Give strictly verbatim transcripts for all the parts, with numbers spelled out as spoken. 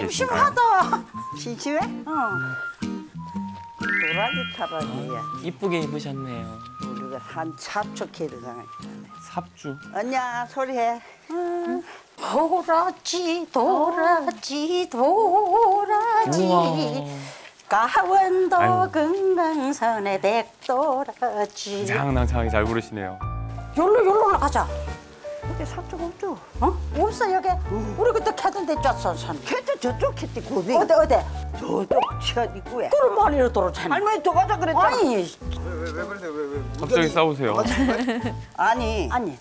심심하다. 심심해? 어. 노랑이 타박이야. 이쁘게 입으셨네요. 우리가 한 삽초케를 당했잖아요. 삽주? 언니야, 소리해. 응. 도라지, 도라지, 도라지. 강원도 금강산의 백도라지. 장난차게 잘 부르시네요. 열로 열로 가자. 여기 삽주가 없죠? 어? 없어, 여기. 응. 우리 그때 캐던 데 쪘어, 산. 캐던 저쪽 캐지 고비. 어디, 어디? 저쪽 치아 입구에. 그럼 말이로 돌아잖아. 할머니 더 가자 그랬잖아. 아니. 왜, 왜 그러세요? 왜, 왜. 갑자기 싸우세요. 아니. 아니.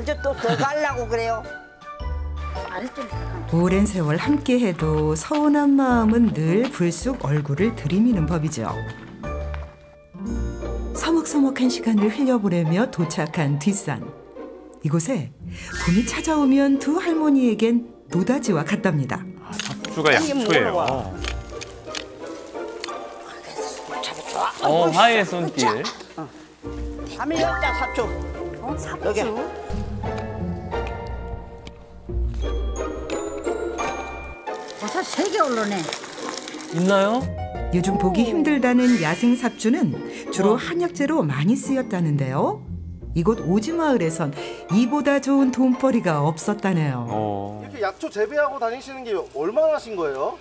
이제 또 더 가려고 그래요. 오랜 세월 함께해도 서운한 마음은 늘 불쑥 얼굴을 들이미는 법이죠. 서먹서먹한 시간을 흘려보내며 도착한 뒷산. 이곳에 봄이 찾아오면 두 할머니에겐 노다지와 같답니다. 아, 삽주가 약초예요. 아, 어, 화해 손길. 어. 하면 여기다 삽주. 어, 삽주. 여기. 버섯 세 개 올라오네. 있나요? 요즘 보기 힘들다는 야생 삽주는 주로 한약재로 많이 쓰였다는데요. 이곳 오지마을에선 이보다 좋은 돈벌이가 없었다네요. 어. 이렇게 약초 재배하고 다니시는 게 얼마나 하신 거예요?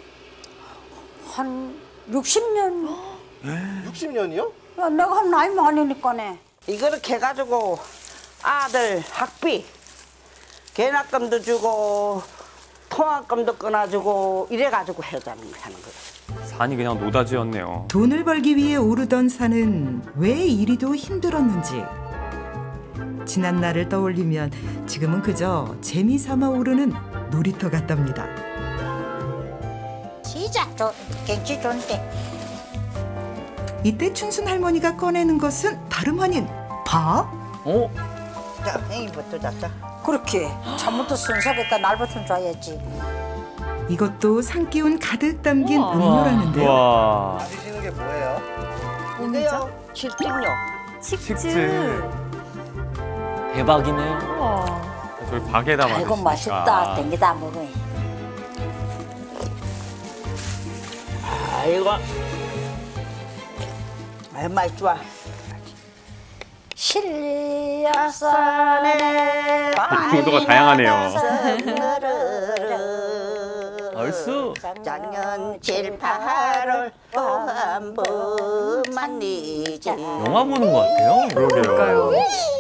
한 육십 년. 육십 년이요? 야, 내가 한 나이 많으니까네. 이거를 해가지고 아들 학비, 개납금도 주고 통학금도 끊어주고 이래가지고 해자는 하는 거예요. 산이 그냥 노다지였네요. 돈을 벌기 위해 오르던 산은 왜 이리도 힘들었는지. 지난 날을 떠올리면 지금은 그저 재미삼아 오르는 놀이터 같답니다. 시작! 저, 갱치 좋은데. 이때 춘순 할머니가 꺼내는 것은 다름 아닌 밥? 어? 자, 행이부터 잡자. 그렇게. 잠부터 순서겠다. 날부터 줘야지. 이것도 산기운 가득 담긴 우와. 음료라는데요. 우와. 드시는 게 뭐예요? 뭔데요? 식중료. 식즙. 대박이네요. 우와. 저희 박에다 만드시니까. 아이고 맛있다. 땡기다 먹어. 아이고. 아이고 맛이 좋아. 신리학산에 구도가 다양하네요. 얼쑤. 작년 칠팔월 한 번만 잊지. 영화 보는 것 같아요. 그러게요.